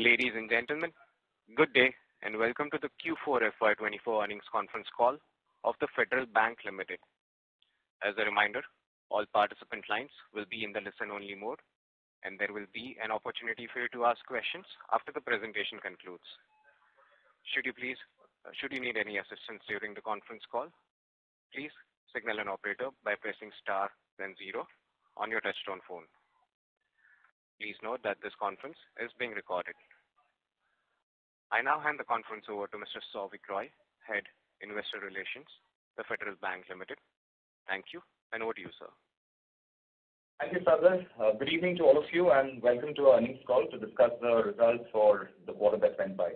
Ladies and gentlemen, good day and welcome to the Q4 FY24 earnings conference call of the Federal Bank Limited. As a reminder, all participant lines will be in the listen-only mode and there will be an opportunity for you to ask questions after the presentation concludes. Should you need any assistance during the conference call, please signal an operator by pressing star then 0 on your touchtone phone. Please note that this conference is being recorded. I now hand the conference over to Mr. Sovic Roy, Head Investor Relations, the Federal Bank Limited. Thank you, and over to you, sir. Thank you, Sagar. Good evening to all of you, and welcome to our earnings call to discuss the results for the quarter that went by.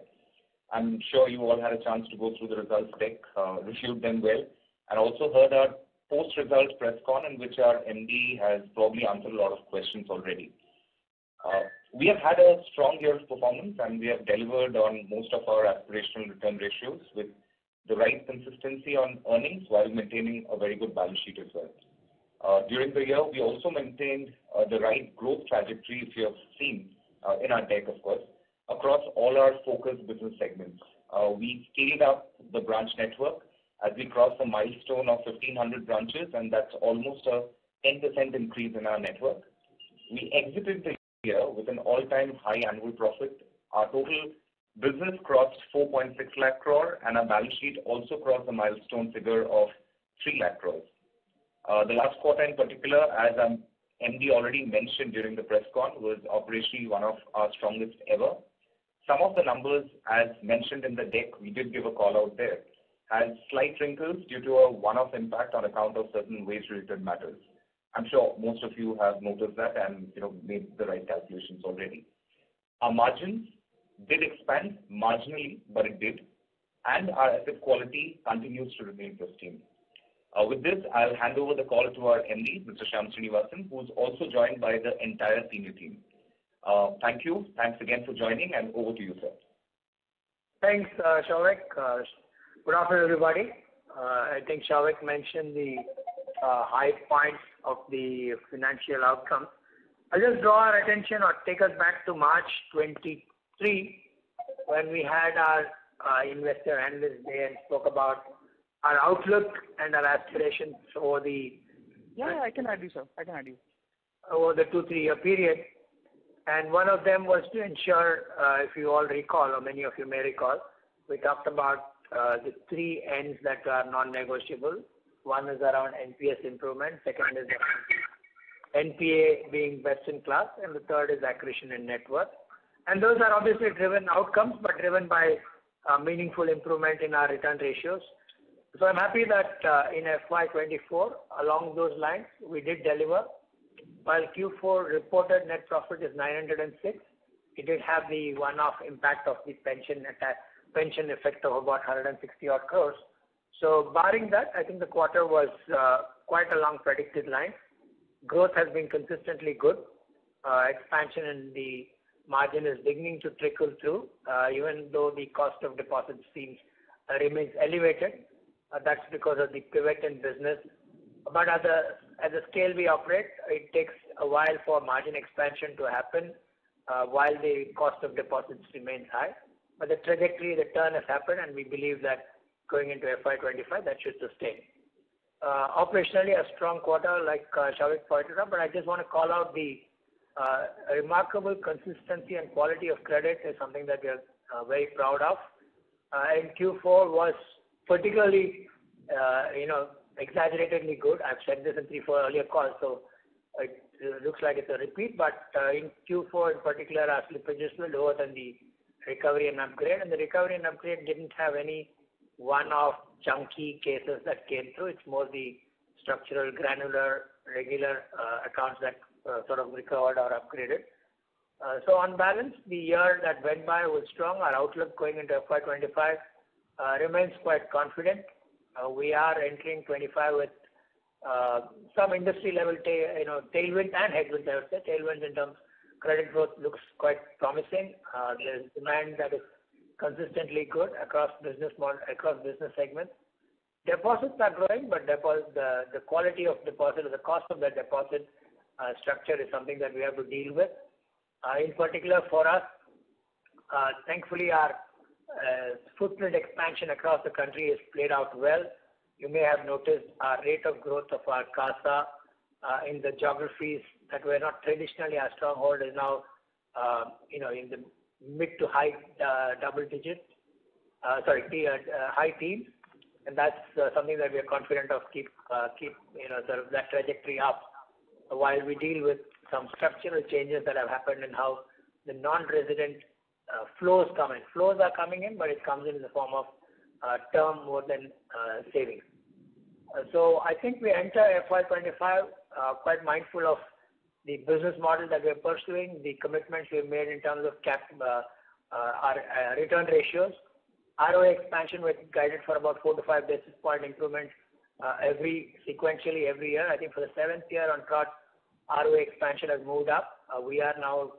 I'm sure you all had a chance to go through the results deck, reviewed them well, and also heard our post-results press con, in which our MD has probably answered a lot of questions already. We have had a strong year of performance and we have delivered on most of our aspirational return ratios with the right consistency on earnings while maintaining a very good balance sheet as well. During the year, we also maintained the right growth trajectory, if you have seen in our deck, of course, across all our focus business segments. We scaled up the branch network as we crossed the milestone of 1,500 branches, and that's almost a 10% increase in our network. We exited the with an all-time high annual profit. Our total business crossed 4.6 lakh crore and our balance sheet also crossed the milestone figure of 3 lakh crores. The last quarter in particular, as MD already mentioned during the press con, was operationally one of our strongest ever. Some of the numbers, as mentioned in the deck, we did give a call out there, has slight wrinkles due to a one-off impact on account of certain wage-related matters. I'm sure most of you have noticed that and made the right calculations already. Our margins did expand marginally, but it did, and our asset quality continues to remain pristine. With this, I'll hand over the call to our MD, Mr. Shyam Srinivasan, who's also joined by the entire senior team. Thank you. Thanks again for joining, and over to you, sir. Thanks, Shavak. Good afternoon, everybody. I think Shavak mentioned the high points of the financial outcome. I'll just draw our attention or take us back to March 23 when we had our investor analyst day and spoke about our outlook and our aspirations over the over the 2-3 year period. And one of them was to ensure, if you all recall, or many of you may recall, we talked about the three ends that are non-negotiable. One is around NPS improvement, second is NPA being best in class, and the third is accretion in net worth. And those are obviously driven outcomes, but driven by meaningful improvement in our return ratios. So I'm happy that in FY24, along those lines, we did deliver. While Q4 reported net profit is 906, it did have the one-off impact of the pension effect of about 160 odd crores. So barring that, I think the quarter was quite along predicted lines. Growth has been consistently good. Expansion in the margin is beginning to trickle through, even though the cost of deposits seems remains elevated. That's because of the pivot in business. But at the scale we operate, it takes a while for margin expansion to happen while the cost of deposits remains high. But the trajectory, the turn has happened, and we believe that going into FY25, that should sustain. Operationally, a strong quarter, like Shavik pointed out, but I just want to call out the remarkable consistency and quality of credit is something that we are very proud of. And Q4 was particularly, exaggeratedly good. I've said this in 3-4 earlier calls, so it looks like it's a repeat, but in Q4 in particular, our slippages were lower than the recovery and upgrade, and the recovery and upgrade didn't have any one-off chunky cases that came through. It's more the structural, granular, regular accounts that sort of recovered or upgraded. So on balance, the year that went by was strong. Our outlook going into FY25 remains quite confident. We are entering 25 with some industry-level tailwinds and headwinds, I would say. Tailwinds in terms of credit growth looks quite promising. There's demand that is consistently good across business model, across business segments. Deposits are growing, but the quality of deposit or the cost of the deposit structure is something that we have to deal with. In particular for us, Thankfully, our footprint expansion across the country has played out well. You may have noticed our rate of growth of our CASA in the geographies that were not traditionally our stronghold is now, in the mid to high high teens, and that's something that we are confident of keep that trajectory up while we deal with some structural changes that have happened in how the non-resident flows come in. Flows are coming in, but it comes in the form of term more than savings. So I think we enter FY25 quite mindful of the business model that we are pursuing, the commitments we have made in terms of our return ratios. ROA expansion was guided for about 4 to 5 basis point improvement sequentially every year. I think for the 7th year on trot, ROA expansion has moved up. We are now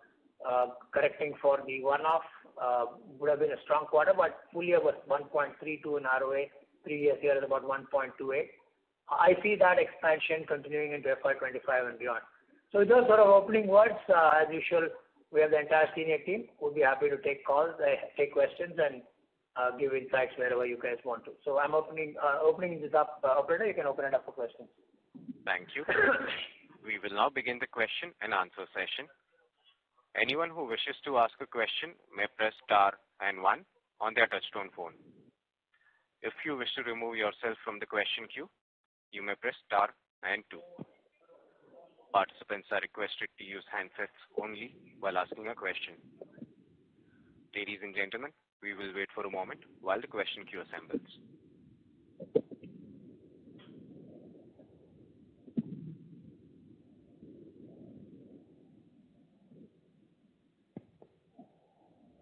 correcting for the one-off. Would have been a strong quarter, but full year was 1.32 in ROA. Previous year is about 1.28. I see that expansion continuing into FY25 and beyond. So with those sort of opening words, as usual, we have the entire senior team who will be happy to take calls, take questions, and give insights wherever you guys want to. So I'm opening this up. Operator, you can open it up for questions. Thank you. We will now begin the question and answer session. Anyone who wishes to ask a question may press star and 1 on their touchtone phone. If you wish to remove yourself from the question queue, you may press star and 2. Participants are requested to use handsets only while asking a question. Ladies and gentlemen, we will wait for a moment while the question queue assembles.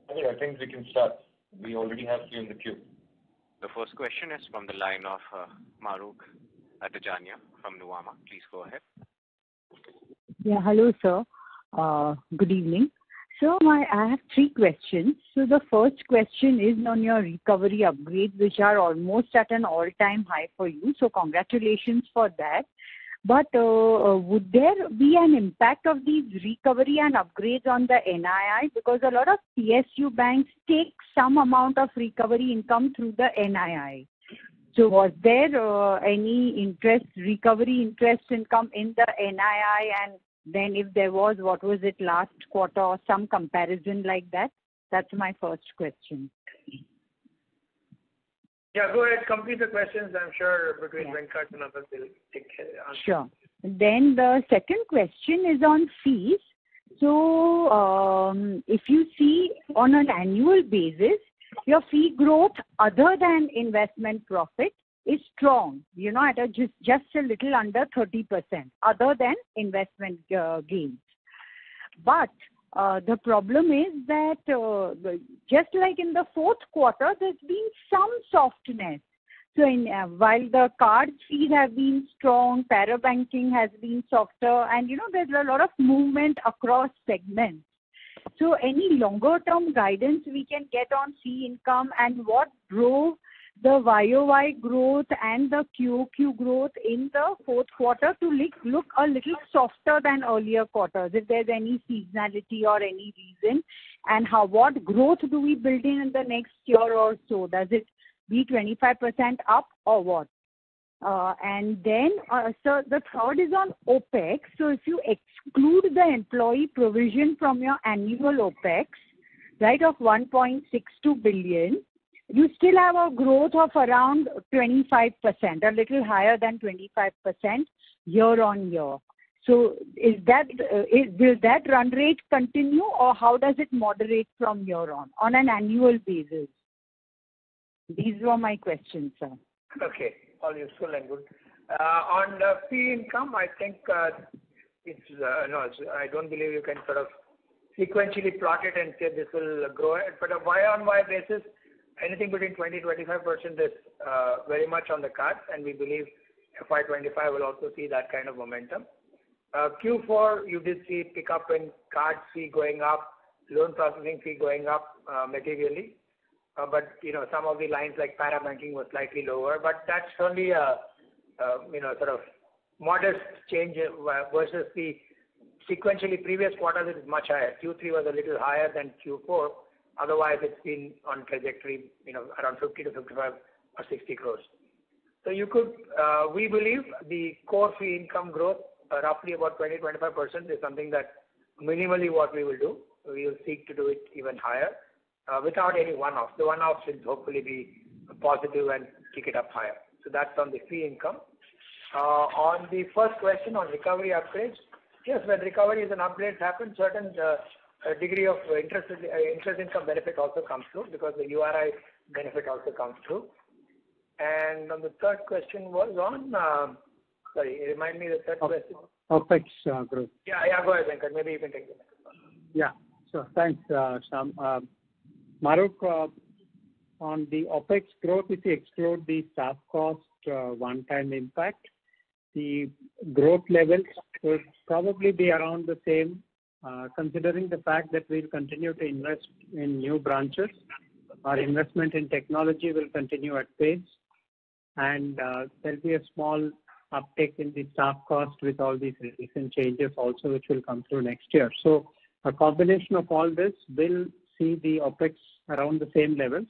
I think we can start. We already have you in the queue. The first question is from the line of Maruk Atajanya from Nuwama. Please go ahead. Yeah, hello, sir. Good evening. So I have 3 questions. So the first question is on your recovery upgrades, which are almost at an all-time high for you. So congratulations for that. But would there be an impact of these recovery and upgrades on the NII? Because a lot of PSU banks take some amount of recovery income through the NII. So was there any recovery interest income in the NII? And then if there was, what was it last quarter or some comparison like that? That's my first question. Yeah, go ahead, complete the questions. I'm sure between Venkat and others will take care. Sure. Then the second question is on fees. So if you see on an annual basis, your fee growth other than investment profit is strong, at just a little under 30% other than investment gains. But the problem is that just like in the fourth quarter, there's been some softness. So while the card fees have been strong, parabanking has been softer, and, there's a lot of movement across segments. So any longer-term guidance we can get on fee income and what drove the YOY growth and the QOQ growth in the fourth quarter to look a little softer than earlier quarters, if there's any seasonality or any reason, and what growth do we build in the next year or so? Does it be 25% up or what? And then, so the third is on OPEX. So if you exclude the employee provision from your annual OPEX, right, of 1.62 billion, you still have a growth of around 25%, a little higher than 25% year on year. So will that run rate continue, or how does it moderate from year on an annual basis? These were my questions, sir. Okay, all useful and good. On the fee income, I think I don't believe you can sort of sequentially plot it and say this will grow, but a Y-on-Y basis, anything between 20-25% is very much on the cards, and we believe FY25 will also see that kind of momentum. Q4, you did see pick up in card fee going up, loan processing fee going up materially, but some of the lines like para banking was slightly lower, but that's only sort of modest change versus the sequentially previous quarters. It is much higher. Q3 was a little higher than Q4. Otherwise, it's been on trajectory, around 50 to 55 or 60 crores. So you could, we believe the core fee income growth, roughly about 20-25% is something that minimally what we will do. We will seek to do it even higher without any one-off. The one-off should hopefully be positive and kick it up higher. So that's on the fee income. On the first question on recovery upgrades, yes, when recoveries and upgrades happen, certain degree of interest income benefit also comes through because the URI benefit also comes through. And on the third question was on, sorry, remind me the third question. OPEX growth. Yeah, go ahead, Venkat. Maybe you can take the next one. Yeah, sure. Thanks, Shyam. Maruk, on the OPEX growth, if you exclude the staff cost one-time impact, the growth level will probably be around the same, considering the fact that we'll continue to invest in new branches. Our investment in technology will continue at pace, and there'll be a small uptick in the staff cost with all these recent changes also, which will come through next year. So a combination of all this will see the OPEX around the same levels.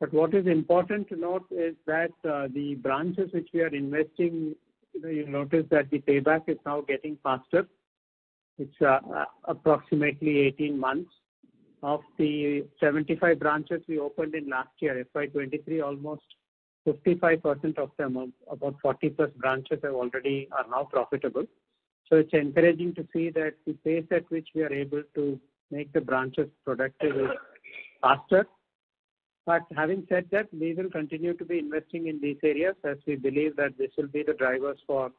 But what is important to note is that the branches which we are investing, you'll notice that the payback is now getting faster. It's approximately 18 months. Of the 75 branches we opened in last year, FY23, almost 55% of them, about 40 plus branches are now profitable. So it's encouraging to see that the pace at which we are able to make the branches productive is faster. But having said that, we will continue to be investing in these areas as we believe that this will be the drivers for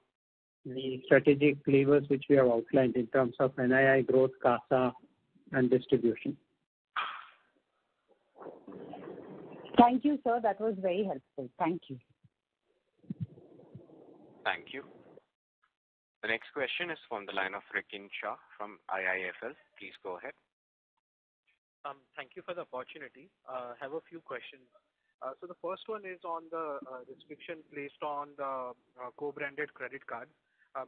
the strategic levers which we have outlined in terms of NII growth, CASA, and distribution. Thank you, sir. That was very helpful. Thank you. Thank you. The next question is from the line of Rikin Shah from IIFL. Please go ahead. Thank you for the opportunity. I have a few questions. So the first one is on the restriction placed on the co-branded credit cards.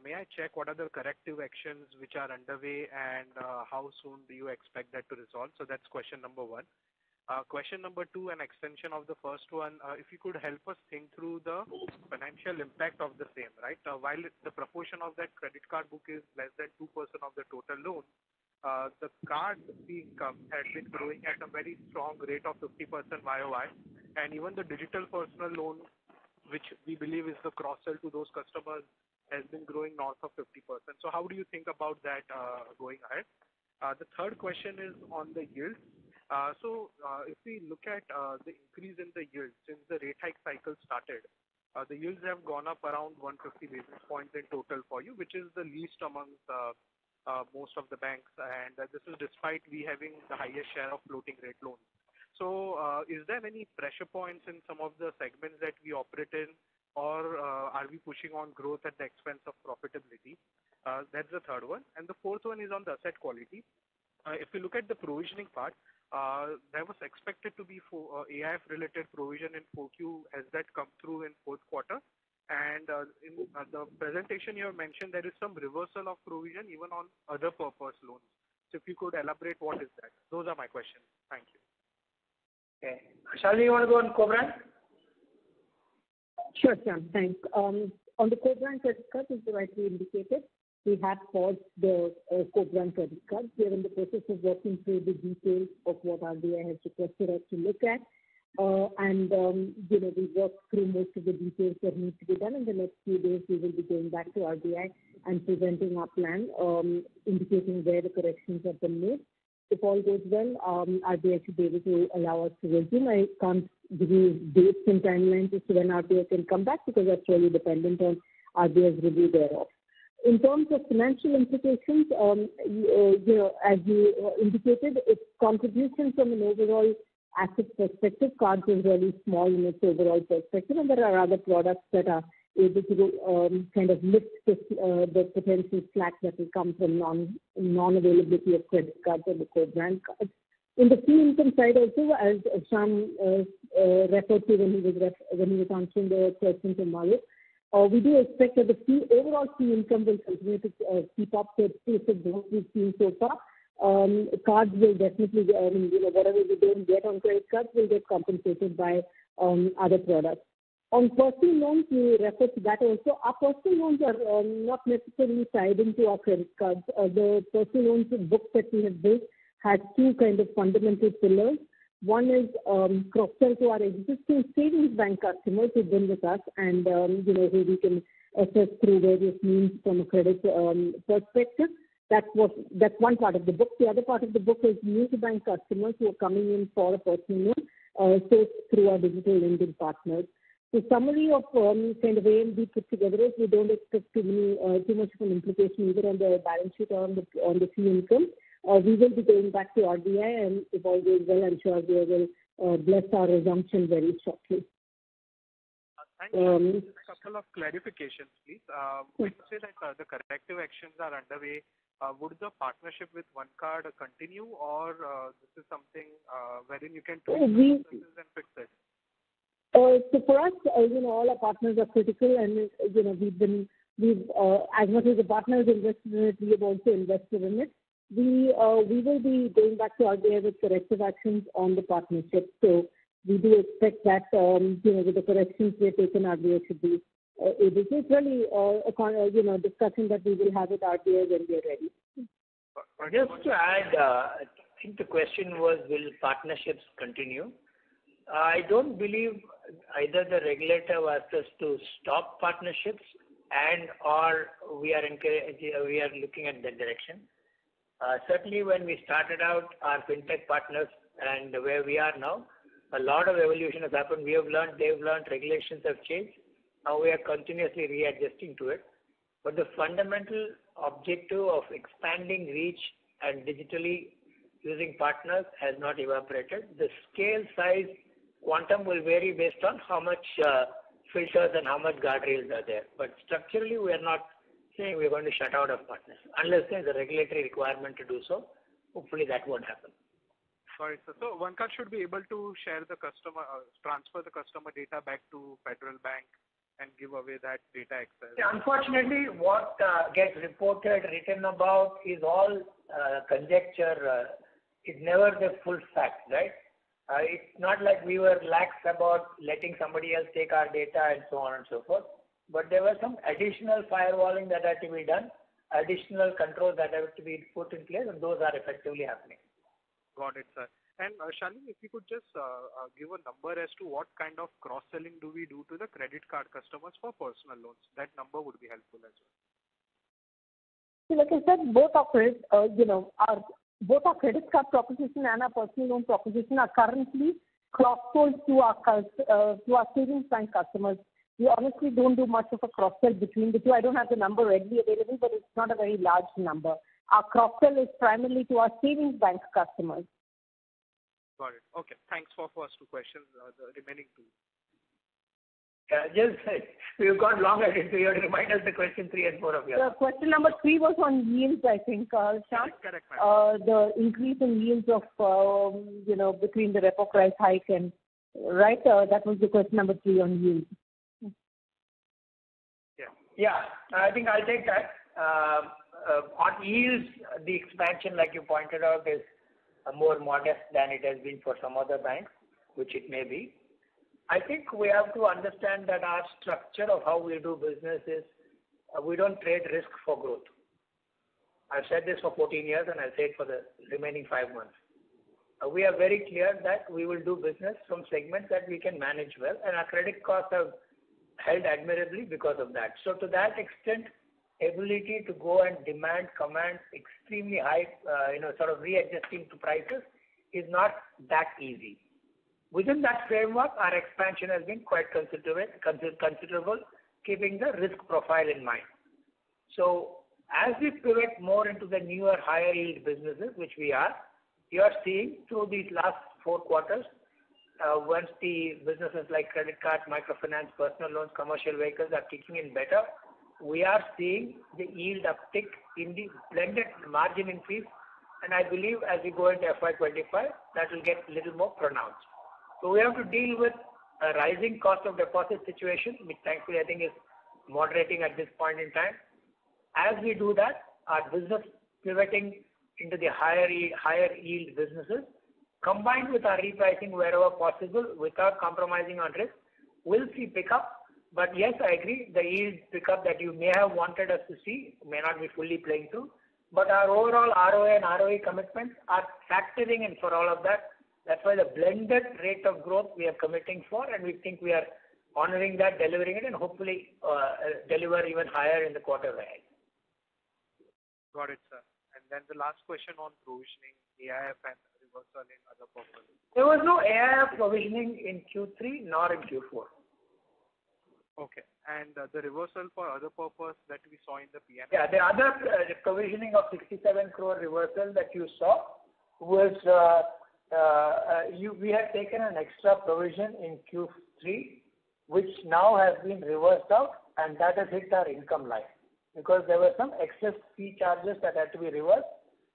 May I check what are the corrective actions which are underway, and how soon do you expect that to resolve? So that's question number one. Question number two, an extension of the first one, if you could help us think through the financial impact of the same, right? While the proportion of that credit card book is less than 2% of the total loan, the card fee income has been growing at a very strong rate of 50% YOY, and even the digital personal loan, which we believe is the cross-sell to those customers, has been growing north of 50%. So how do you think about that going ahead? The third question is on the yields. So if we look at the increase in the yields since the rate hike cycle started, the yields have gone up around 150 basis points in total for you, which is the least amongst most of the banks, and this is despite we having the highest share of floating rate loans. So is there any pressure points in some of the segments that we operate in, or are we pushing on growth at the expense of profitability? That's the third one. And the fourth one is on the asset quality. If you look at the provisioning part, there was expected to be AIF-related provision in 4Q. Has that come through in fourth quarter? And in the presentation you have mentioned there is some reversal of provision even on other purpose loans. So if you could elaborate what is that? Those are my questions. Thank you. Okay. Shalini, you want to go on co-brand? Sure, Sam. Thanks. On the co-brand credit card, as you rightly indicated, we have paused the co-brand credit card. We are in the process of working through the details of what RBI has requested us to look at, and we work through most of the details that need to be done. In the next few days, we will be going back to RBI and presenting our plan, indicating where the corrections have been made. If all goes well, RBI should be able to allow us to resume. I can't give you dates and timelines as to when RBI can come back because that's really dependent on RBI's review thereof. In terms of financial implications, as you indicated, its contribution from an overall asset perspective, cards is really small in its overall perspective, and there are other products that are able to kind of lift the potential slack that will come from non-availability of credit cards or the co-brand cards. In the fee income side also, as Shyam referred to when he was answering the question from Maruk, we do expect that the overall fee income will continue to keep up the pace of growth we've seen so far, cards will definitely, whatever we don't get on credit cards will get compensated by other products. On personal loans, you refer to that also. Our personal loans are not necessarily tied into our credit cards. The personal loans book that we have built has two kind of fundamental pillars. One is cross-sell to our existing savings bank customers who've been with us and who we can assess through various means from a credit perspective. That's one part of the book. The other part of the book is new to bank customers who are coming in for a personal loan sourced through our digital lending partners. The summary of kind of A and B put together is we don't expect too much of an implication either on the balance sheet or on the fee income. We will be going back to RBI, and if all goes well, I'm sure they will bless our resumption very shortly. Thank you. A couple of clarifications, please. When you say that the corrective actions are underway, would the partnership with OneCard continue, or this is something wherein you can tweak processes and fix it? So for us, all our partners are critical, and as much as the partners invested in it, we have also invested in it. We will be going back to RBI with corrective actions on the partnership. So we do expect that with the corrections we have taken, RBI should be able to. It's really a discussion that we will have with RBI when we are ready. Just to add, I think the question was, will partnerships continue? I don't believe either the regulator asked us to stop partnerships, and or we are looking at that direction. Certainly when we started out our fintech partners and where we are now, a lot of evolution has happened. We have learned, they've learned, regulations have changed. Now we are continuously readjusting to it. But the fundamental objective of expanding reach and digitally using partners has not evaporated. The scale, size, quantum will vary based on how much filters and how much guardrails are there. But structurally we are not saying we're going to shut out of partners, unless there's a regulatory requirement to do so. Hopefully that won't happen. Sorry, sir. So OneCard should be able to share the customer, transfer the customer data back to Federal Bank and give away that data access. Yeah, unfortunately, what gets reported, written about is all conjecture. It's never the full fact, right? It's not like we were lax about letting somebody else take our data and so on and so forth. But there was some additional firewalling that had to be done, additional controls that had to be put in place, and those are effectively happening. Got it, sir. And Shaleen, if you could just give a number as to what kind of cross-selling do we do to the credit card customers for personal loans? That number would be helpful as well. So like I said, both our credit card proposition and our personal loan proposition are currently cross-sold to our savings bank customers. We honestly don't do much of a cross-sell between the two. I don't have the number readily available, but it's not a very large number. Our cross-sell is primarily to our savings bank customers. Got it. Okay. Thanks for first two questions, the remaining two. We've gone long at it, so you have to remind us the question 3 and 4 of yours. The question number 3 was on yields, I think, Shyam. Correct, ma'am. The increase in yields of, between the repo price hike and, right? That was the question number 3 on yields. Yeah, I think I'll take that. On yields, the expansion, like you pointed out, is more modest than it has been for some other banks, which it may be. I think we have to understand that our structure of how we do business is we don't trade risk for growth. I've said this for 14 years, and I'll say it for the remaining 5 months. We are very clear that we will do business from segments that we can manage well, and our credit costs have held admirably because of that. So to that extent, ability to go and command extremely high, sort of readjusting to prices is not that easy. Within that framework, our expansion has been quite considerable, keeping the risk profile in mind. So as we pivot more into the newer, higher yield businesses, which we are, you are seeing through these last 4 quarters, once the businesses like credit cards, microfinance, personal loans, commercial vehicles are kicking in better, we are seeing the yield uptick in the blended margin increase. And I believe as we go into FY25, that will get a little more pronounced. So we have to deal with a rising cost of deposit situation, which thankfully I think is moderating at this point in time. As we do that, our business pivoting into the higher yield businesses, combined with our repricing wherever possible without compromising on risk, will see pickup. But yes, I agree, the yield pickup that you may have wanted us to see may not be fully playing through. But our overall ROA and ROE commitments are factoring in for all of that. That's why the blended rate of growth we are committing for, and we think we are honoring that, delivering it, and hopefully deliver even higher in the quarter ahead. Got it, sir. And then the last question on provisioning, AIF and reversal in other purposes. There was no AIF provisioning in Q3 nor in Q4. Okay. And the reversal for other purpose that we saw in the PNL? Yeah, the other provisioning of 67 crore reversal that you saw was we had taken an extra provision in Q3, which now has been reversed out, and that has hit our income line because there were some excess fee charges that had to be reversed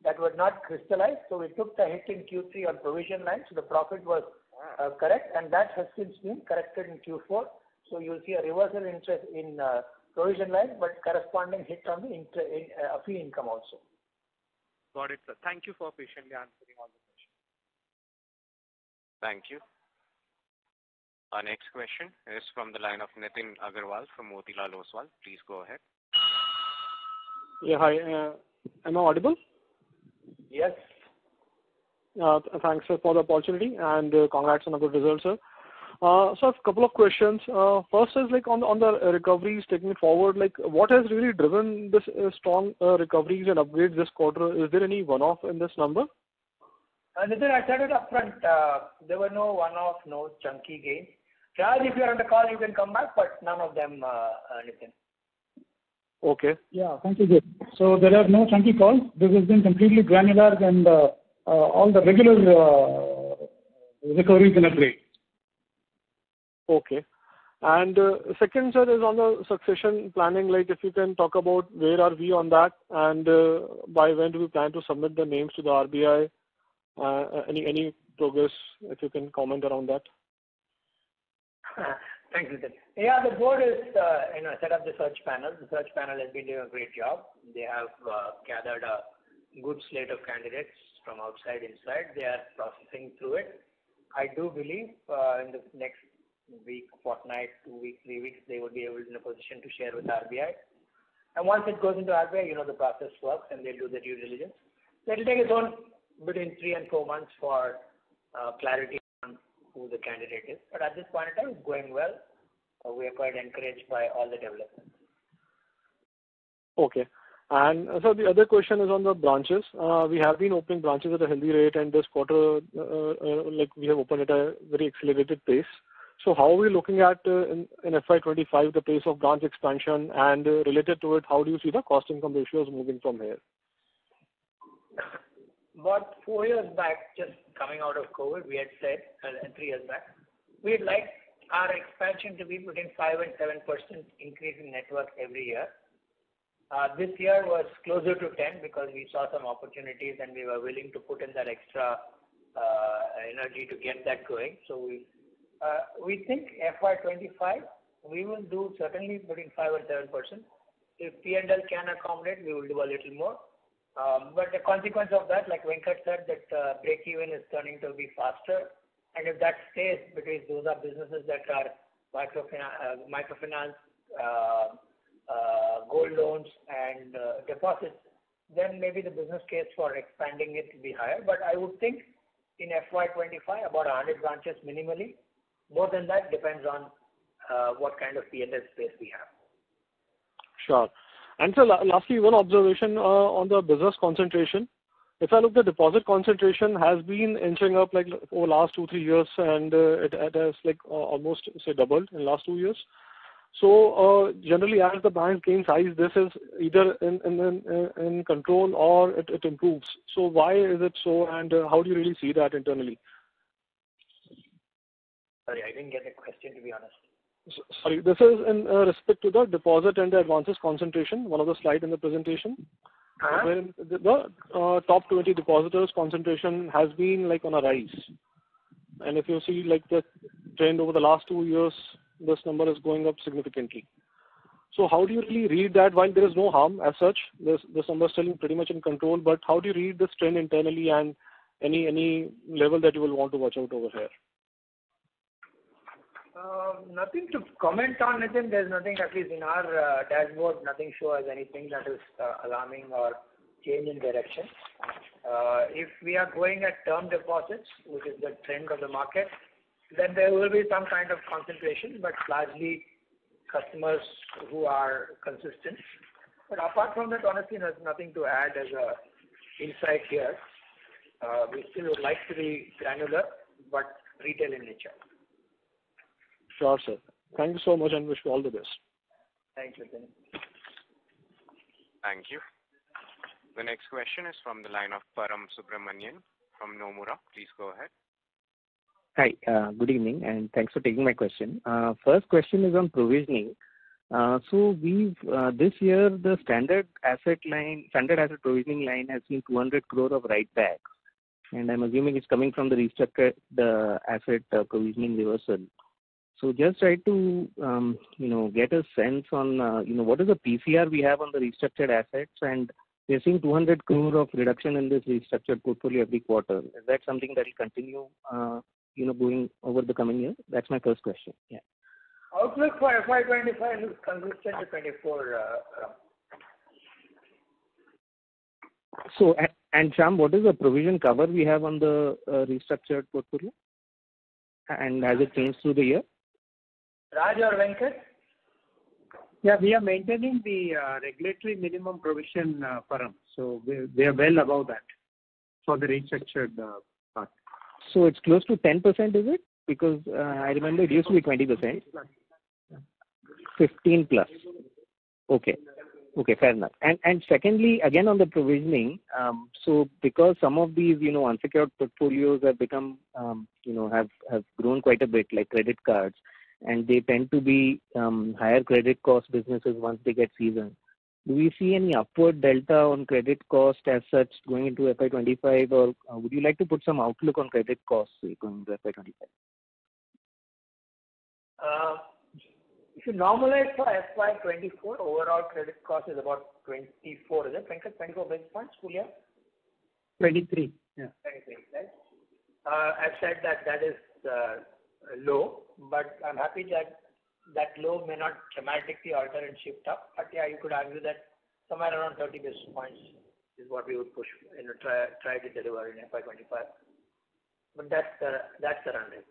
that were not crystallized. So we took the hit in Q3 on provision line, so the profit was correct, and that has since been corrected in Q4. So you'll see a reversal interest in provision line, but corresponding hit on the fee income also. Got it, sir. Thank you for patiently answering all the questions. Thank you. Our next question is from the line of Nitin Agarwal from Motilal Oswal. Please go ahead. Yeah, hi. Am I audible? Yes. Thanks, sir, for the opportunity, and congrats on a good result, sir. So, a couple of questions. First is like on the recoveries taking it forward. Like, what has really driven this strong recoveries and upgrades this quarter? Is there any one-off in this number? Nitin, I said it up front. There were no one-off, no chunky gains. Raj, if you're on the call, you can come back, but none of them, Nitin. Okay. Yeah, thank you, Jay. So there are no chunky calls. This has been completely granular and all the regular recoveries and upgrades. Okay. And second, sir, is on the succession planning. Like, if you can talk about where are we on that, and by when do we plan to submit the names to the RBI? Any progress, if you can comment around that? Thanks, Nitin. Yeah, the board is set up the search panel. The search panel has been doing a great job. They have gathered a good slate of candidates from outside, inside. They are processing through it. I do believe in the next week, fortnight, 2 weeks, 3 weeks, they would be able in a position to share with RBI. And once it goes into RBI, the process works and they'll do the due diligence. It'll take its own between 3 and 4 months for clarity on who the candidate is. But at this point in time, it's going well. We are quite encouraged by all the developments. Okay. And so the other question is on the branches. We have been opening branches at a healthy rate, and this quarter, like we have opened at a very accelerated pace. So how are we looking at, in FY25, the pace of branch expansion, and related to it, how do you see the cost-income ratios moving from here? About 4 years back, just coming out of COVID, we had said, 3 years back, we would like our expansion to be between 5 and 7% increase in net worth every year. This year was closer to 10 because we saw some opportunities and we were willing to put in that extra energy to get that going. So we think FY25, we will do certainly between 5 and 7%. If P&L can accommodate, we will do a little more. But the consequence of that, like Venkat said, that break-even is turning to be faster. And if that stays, because those are businesses that are microfinance, gold loans, and deposits, then maybe the business case for expanding it will be higher. But I would think in FY25, about 100 branches minimally. More than that depends on what kind of PNL space we have. Sure. And so lastly, one observation on the business concentration. If I look, the deposit concentration has been inching up like over last 2-3 years, and it has like almost say doubled in the last 2 years. So generally, as the bank gains size, this is either in control or it improves. So why is it so, and how do you really see that internally? Sorry, I didn't get the question, to be honest. Sorry, this is in respect to the deposit and the advances concentration, one of the slides in the presentation. Huh? Where the top 20 depositors concentration has been like on a rise. And if you see like the trend over the last 2 years, this number is going up significantly. So how do you really read that? While there is no harm as such, this number is still pretty much in control, but how do you read this trend internally and any level that you will want to watch out over here? Nothing to comment on, Nitin. There's nothing, at least in our dashboard, nothing shows anything that is alarming or change in direction. If we are going at term deposits, which is the trend of the market, then there will be some kind of concentration, but largely customers who are consistent. But apart from that, honestly, there's nothing to add as a insight here. We still would like to be granular, but retail in nature. Sure, sir. Thank you so much and wish you all the best. Thank you, Nitin. Thank you. The next question is from the line of Param Subramanian from Nomura. Please go ahead. Hi, good evening and thanks for taking my question. First question is on provisioning. So we've this year the standard asset provisioning line has seen 200 crore of write backs, and I'm assuming it's coming from the restructured asset provisioning reversal. So just try to get a sense on what is the PCR we have on the restructured assets, and we're seeing 200 crore of reduction in this restructured portfolio every quarter. Is that something that will continue going over the coming year? That's my first question. Yeah. Outlook for FY25 is consistent to 24. So, and Shyam, what is the provision cover we have on the restructured portfolio? And has it changed through the year? Raj or Venkat? Yeah, we are maintaining the regulatory minimum provision, Param. So we are well above that for the restructured part. So it's close to 10%, is it? Because I remember it used to be 20%. 15 plus. Okay, fair enough. And secondly, again on the provisioning, so because some of these, unsecured portfolios have become, have grown quite a bit, like credit cards, and they tend to be higher credit cost businesses once they get seasoned. Do we see any upward delta on credit cost as such going into FY25, or would you like to put some outlook on credit costs going into FY25? If you normalize for FY24, overall credit cost is about 24, is it? 24 basis points, full year? 23, yeah. 23, right? I've said that is low, but I'm happy that low may not dramatically alter and shift up. But yeah, you could argue that somewhere around 30 basis points is what we would push and try to deliver in FY25. But that's the run rate.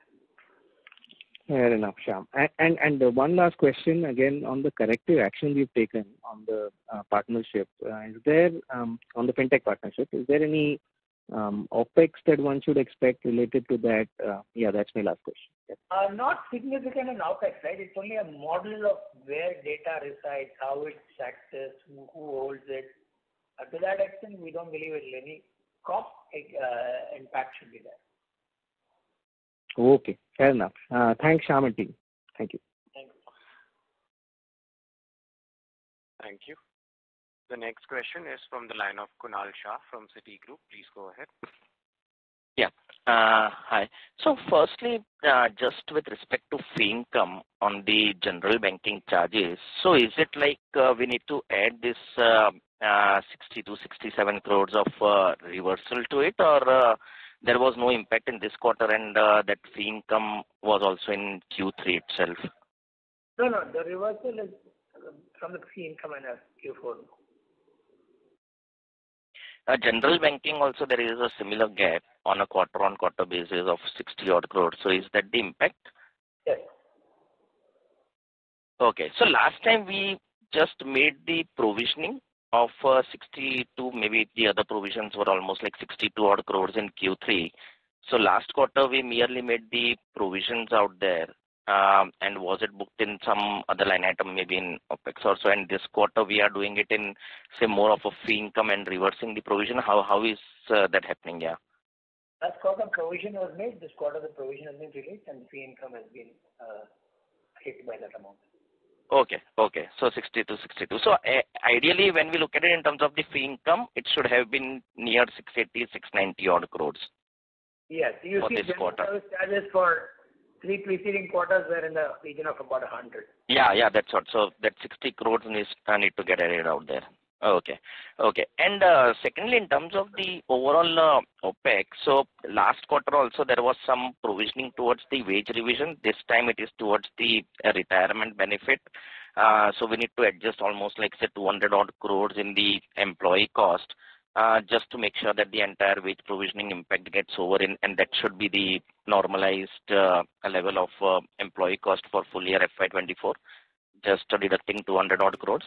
Fair enough, Shyam. And one last question again on the corrective action we've taken on the partnership. Is there on the fintech partnership? Is there any OPEX that one should expect related to that? Yeah, that's my last question. Yeah. Not significant in OPEX, right? It's only a model of where data resides, how it's accessed, who holds it. To that extent, we don't believe any cost impact should be there. Okay, fair enough. Thanks, Shyam and team. Thank you. Thank you. The next question is from the line of Kunal Shah from Citigroup. Please go ahead. Yeah. Hi. So firstly, just with respect to fee income on the general banking charges, so is it like we need to add this 62-67 crores of reversal to it, or there was no impact in this quarter and that fee income was also in Q3 itself? No, the reversal is from the fee income and Q4. General banking also there is a similar gap on a quarter-on-quarter basis of 60 odd crores. So is that the impact? Yes. Okay. So last time we just made the provisioning of 62, maybe the other provisions were almost like 62 odd crores in Q3. So last quarter we merely made the provisions out there and was it booked in some other line item, maybe in OPEX or so, and this quarter we are doing it in, say, more of a fee income and reversing the provision? How is that happening? Yeah. Last quarter provision was made, this quarter the provision has been released and fee income has been hit by that amount. Okay. So 60 to 62. So ideally when we look at it in terms of the fee income, it should have been near 680, 690 odd crores. Yes, you see this quarter. Charges for three preceding quarters were in the region of about 100. Yeah, that's what. So that 60 crores needs need to get added out there. Okay. And secondly, in terms of the overall OPEX, so last quarter also there was some provisioning towards the wage revision. This time it is towards the retirement benefit. So we need to adjust almost like say 200 odd crores in the employee cost just to make sure that the entire wage provisioning impact gets over in, and that should be the normalized level of employee cost for full year FY24, just deducting 200 odd crores.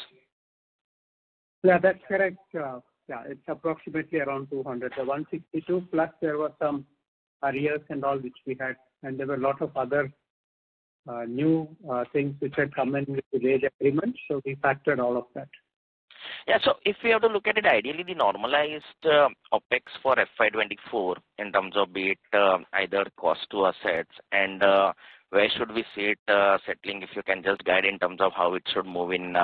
Yeah, that's correct. Yeah, it's approximately around 200. The 162 plus there were some arrears and all which we had, and there were a lot of other new things which had come in with the wage agreement. So we factored all of that. Yeah, so if we have to look at it, ideally the normalized OPEX for FY24 in terms of be it either cost to assets and where should we see it settling, if you can just guide in terms of how it should move in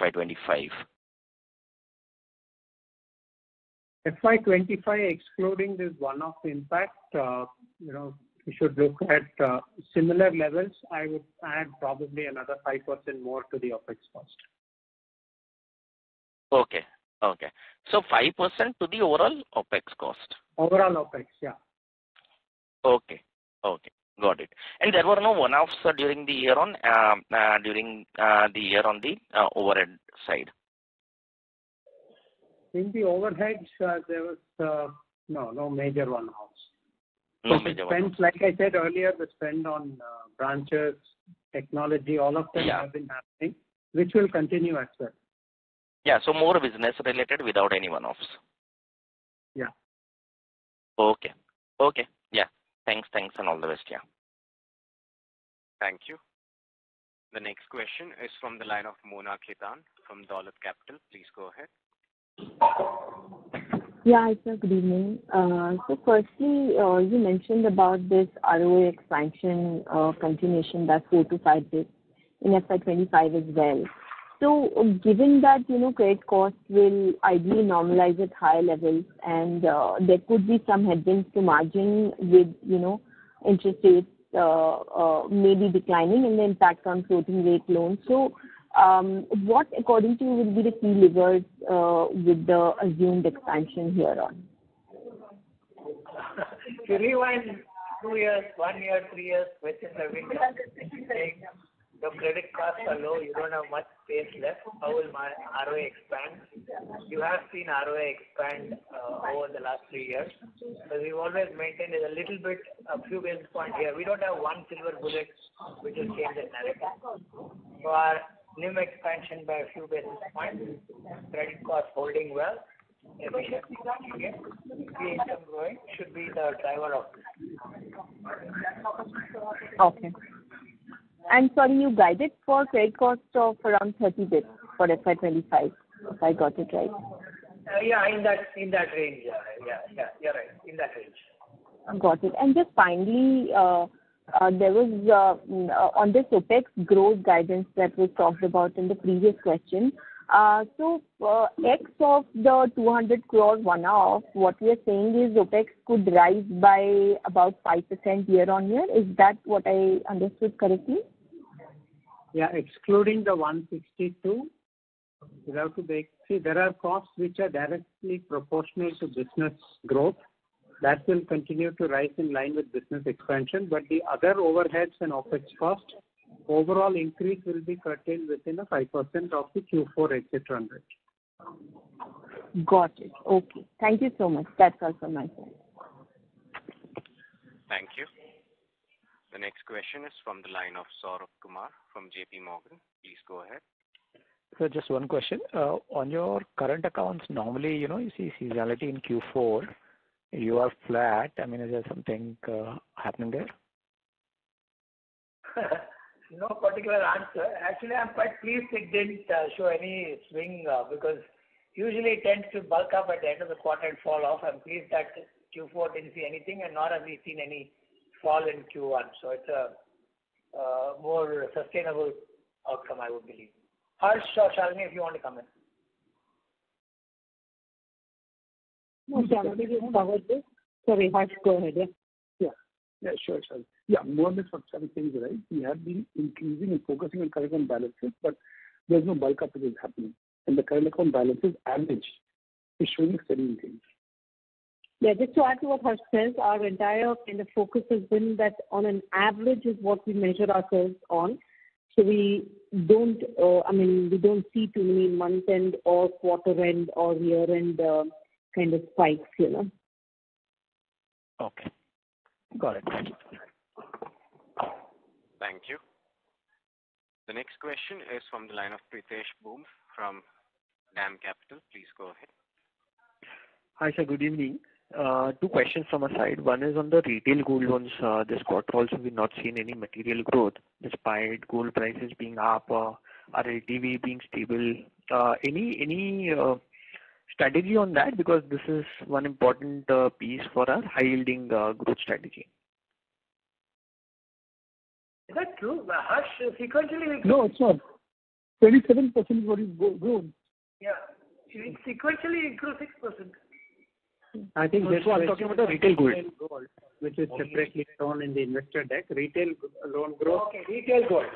FY25. FY25, excluding this one-off impact, we should look at similar levels. I would add probably another 5% more to the OPEX cost. Okay. So 5% to the overall OPEX cost. Overall OPEX, yeah. Okay. Got it. And there were no one-offs during the year on the overhead side. In the overheads, there was no major one-offs. No major one-offs. Like I said earlier, the spend on branches, technology, all of them have been happening, which will continue as well. Yeah, so more business-related without any one-offs. Yeah. Okay. Yeah. Thanks, and all the best. Yeah. Thank you. The next question is from the line of Mona Khetan from Daulat Capital. Please go ahead. Yeah, sir, good evening. So firstly, you mentioned about this ROA expansion continuation, that 4 to 5 bits in FY25 as well. So given that, credit costs will ideally normalize at higher levels and there could be some headwinds to margin with, interest rates maybe declining and the impact on floating rate loans. So what, according to you, will be the key levers with the assumed expansion here on? To rewind 2 years, 1 year, 3 years, within the window, saying the credit costs are low, you don't have much space left, how will my ROA expand? You have seen ROA expand over the last 3 years. So we've always maintained a little bit, a few basis points here. We don't have one silver bullet which will change the narrative. So our NIM expansion by a few basis points, credit cost holding well, efficiency again, fee income growing should be the driver of this. Okay. And sorry, you guided for credit cost of around 30 bits for FY25, if I got it right. Yeah, in that range. Yeah, you're right, in that range. Got it. And just finally, there was on this OPEX growth guidance that was talked about in the previous question. So X of the 200 crore one-off, what we are saying is OPEX could rise by about 5% year on year. Is that what I understood correctly? Yeah, excluding the 162, you have to see there are costs which are directly proportional to business growth. That will continue to rise in line with business expansion, but the other overheads and OPEX cost overall increase will be curtailed within a 5% of the Q4 exit run rate. Got it. Okay. Thank you so much. That's all from my side. Thank you. The next question is from the line of Saurabh Kumar from J.P. Morgan. Please go ahead. So just one question. On your current accounts, normally, you see seasonality in Q4. You are flat. I mean, is there something happening there? No particular answer. Actually, I'm quite pleased it didn't show any swing because usually it tends to bulk up at the end of the quarter and fall off. I'm pleased that Q4 didn't see anything, and nor have we seen any fall in Q1. So it's a more sustainable outcome, I would believe. Harsh or Shalini, if you want to comment. No, Shalini, you covered this. Sorry, Harsh, go ahead. Yeah. Yeah, sure. Yeah, more or less what Sir is saying is right. We have been increasing and focusing on current account balances, but there's no bulk up which is happening. And the current account balances average is showing steady increase. Yeah, just to add to what Harsh says, our entire kind of focus has been that on an average is what we measure ourselves on. So we don't, we don't see too many month end or quarter end or year end kind of spikes, you know. Okay. Got it. Thank you. The next question is from the line of Pritesh Boom from Dam Capital. Please go ahead. Hi, sir. Good evening. Two questions from our side. One is on the retail gold loans. This quarter also we've not seen any material growth despite gold prices being up, our LTV being stable. Any strategy on that, because this is one important piece for our high yielding growth strategy. Is that true? Harsh, sequentially. No, it's not. 27% is what is grown. Yeah. Sequentially, it grew 6%. I think that's what I'm talking about, the retail gold, which is separately shown in the investor deck. Retail loan growth. Okay, retail gold.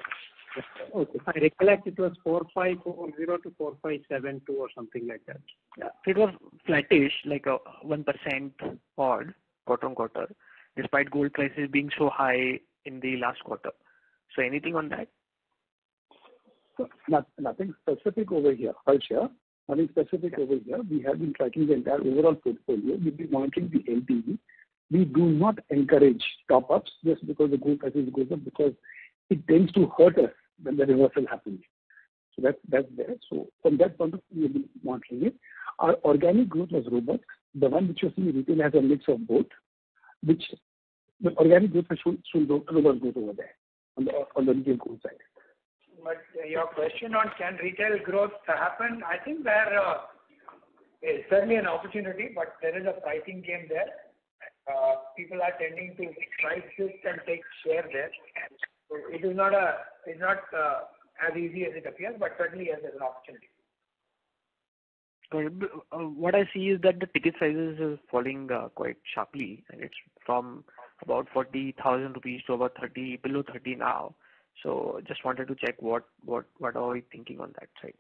Okay. I recollect it was 4540 to 4572 or something like that. Yeah. It was flattish, like a 1% odd quarter on quarter, despite gold prices being so high in the last quarter. So anything on that? So nothing specific over here. Nothing specific over here. We have been tracking the entire overall portfolio. We've been monitoring the LTV. We do not encourage top-ups just because the gold prices goes up, because it tends to hurt us when the reversal happens. So that's there. So from that point of view, we've been monitoring it. Our organic growth was robust. The one which you see in retail has a mix of both, which the organic growth has shown robust growth over there on the retail gold side. But your question on can retail growth happen, I think there is certainly an opportunity, but there is a pricing game there. People are tending to price shift and take share there. So it's not as easy as it appears, but certainly yes, there's an opportunity. What I see is that the ticket sizes is falling quite sharply, and it's from about 40,000 rupees to about 30, below 30 now. So just wanted to check what are we thinking on that side?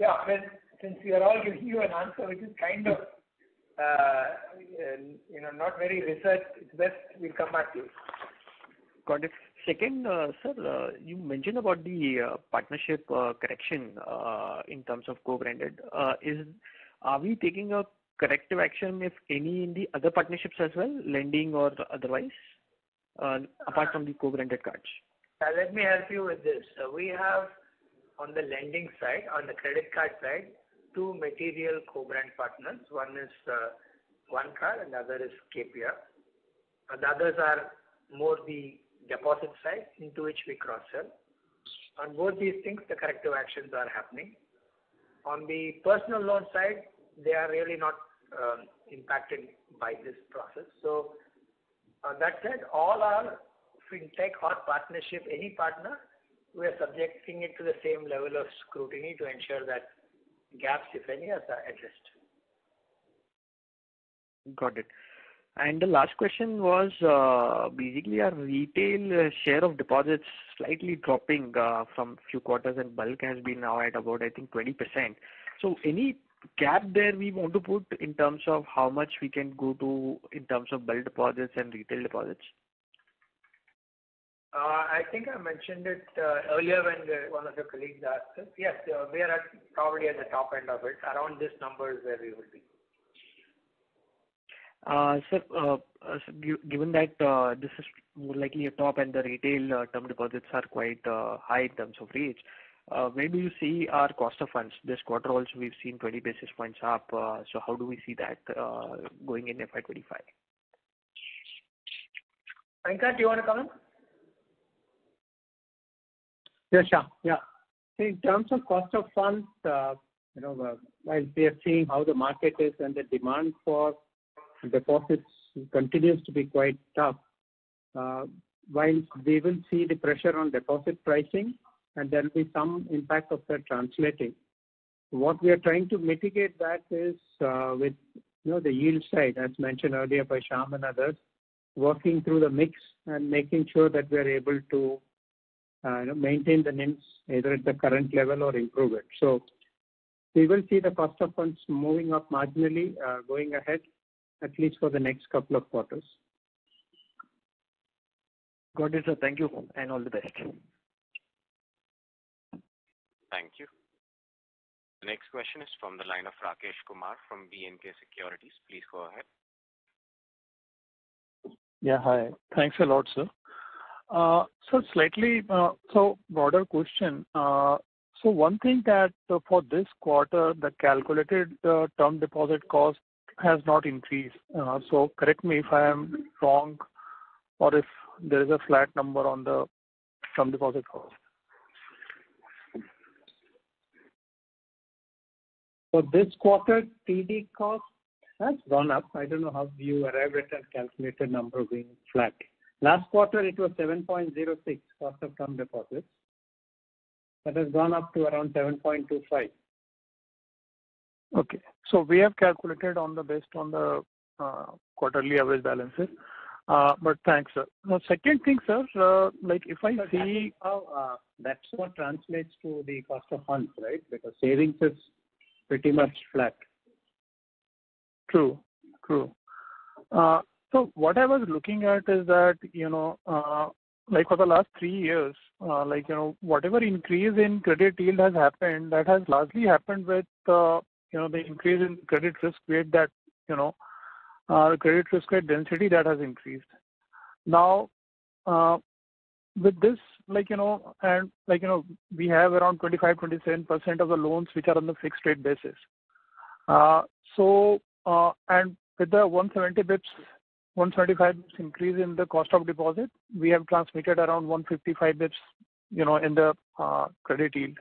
Yeah, I mean, since we are all giving you an answer which is kind of not very researched, it's best we'll come back to you. Got it. Second, sir, you mentioned about the partnership correction in terms of co-branded. Are we taking a corrective action, if any, in the other partnerships as well, lending or otherwise? Apart from the co-branded cards. Let me help you with this. So we have on the lending side, on the credit card side, two material co-brand partners. One is OneCard and the other is KPR. And the others are more the deposit side into which we cross-sell. On both these things, the corrective actions are happening. On the personal loan side, they are really not impacted by this process. So that said, all our fintech or partnership, any partner, we are subjecting it to the same level of scrutiny to ensure that gaps, if any, are addressed. Got it. And the last question was basically our retail share of deposits slightly dropping from few quarters, and bulk has been now at about, I think, 20%. So any gap there we want to put in terms of how much we can go to in terms of bulk deposits and retail deposits? I think I mentioned it earlier when one of your colleagues asked us. Yes, we are probably at the top end of it. Around this number is where we will be. Sir, given that this is more likely a top and the retail term deposits are quite high in terms of rates, where do you see our cost of funds? This quarter also we've seen 20 basis points up. So how do we see that going in FY25? Venkat, do you want to comment? Yes, sure. Yeah. So in terms of cost of funds, while we are seeing how the market is and the demand for deposits continues to be quite tough, while we will see the pressure on deposit pricing, and there will be some impact of that translating. What we are trying to mitigate that is with the yield side, as mentioned earlier by Shyam and others, working through the mix and making sure that we are able to maintain the NIMs either at the current level or improve it. So we will see the cost of funds moving up marginally going ahead, at least for the next couple of quarters. Got it, sir. Thank you and all the best. Thank you. The next question is from the line of Rakesh Kumar from BNK Securities. Please go ahead. Yeah, hi. Thanks a lot, sir. So slightly, so broader question. So one thing that for this quarter, the calculated term deposit cost has not increased. So correct me if I am wrong or if there is a flat number on the term deposit cost. So this quarter, TD cost has gone up. I don't know how you arrived at a calculated number being flat. Last quarter, it was 7.06 cost of term deposits. That has gone up to around 7.25. Okay. So we have calculated on the based on the quarterly average balances. But thanks, sir. Now, second thing, sir, like if I so see how that's what translates to the cost of funds, right? Because savings is pretty much flat. True, true. So what I was looking at is that, like for the last 3 years, like, whatever increase in credit yield has happened, that has largely happened with, the increase in credit risk weight that, credit risk weight density that has increased. Now, with this, like, and like, we have around 25–27% of the loans which are on the fixed rate basis. So, and with the 175 bps increase in the cost of deposit, we have transmitted around 155 bps, in the credit yield.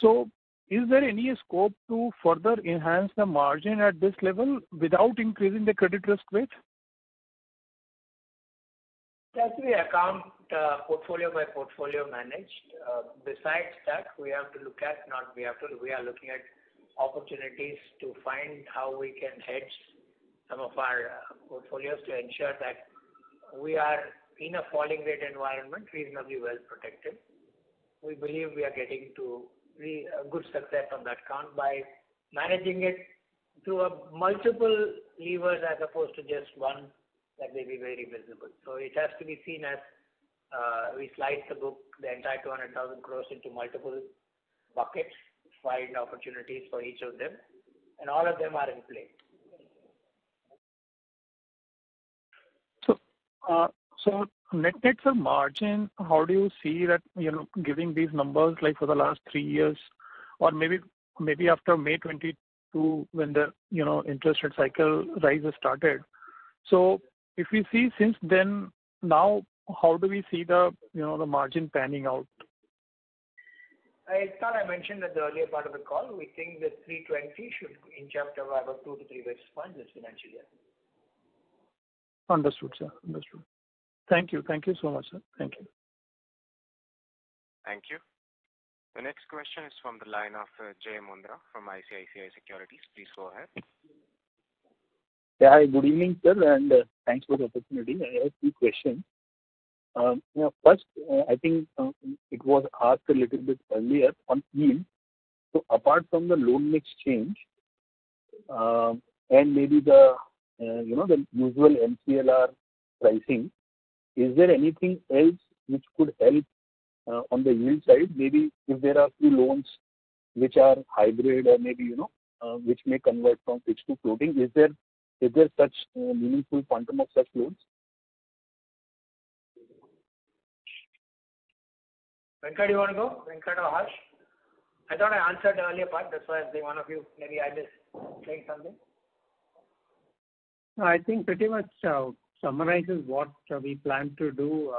So is there any scope to further enhance the margin at this level without increasing the credit risk weight? That we account portfolio by portfolio managed. Besides that, we have to look at we are looking at opportunities to find how we can hedge some of our portfolios to ensure that we are in a falling rate environment reasonably well protected. We believe we are getting to good success on that count by managing it through multiple levers as opposed to just one that may be very visible. So it has to be seen as we slice the book, the entire 200,000 crores into multiple buckets, find opportunities for each of them, and all of them are in play. So net, sir, margin, how do you see that, giving these numbers like for the last 3 years or maybe after May 22 when the, interest rate cycle rise started. So if we see since then, now, how do we see the, the margin panning out? I thought I mentioned at the earlier part of the call, we think that 320 should inch up to about 2 to 3 basis points this financial year. Understood, sir. Understood. Thank you. Thank you so much, sir. Thank you. Thank you. The next question is from the line of Jay Mundra from ICICI Securities. Please go ahead. Yeah, hi, good evening, sir, and thanks for the opportunity. I have 2 questions. First, I think it was asked a little bit earlier on yield. So apart from the loan mix change and maybe the the usual MCLR pricing, is there anything else which could help on the yield side? Maybe if there are few loans which are hybrid or maybe, which may convert from fixed to floating, is there such meaningful quantum of such loans? Venkat, you want to go? Venkat or Harsh? I thought I answered the earlier part. That's why I think one of you, maybe I just saying something. I think pretty much summarizes what we plan to do,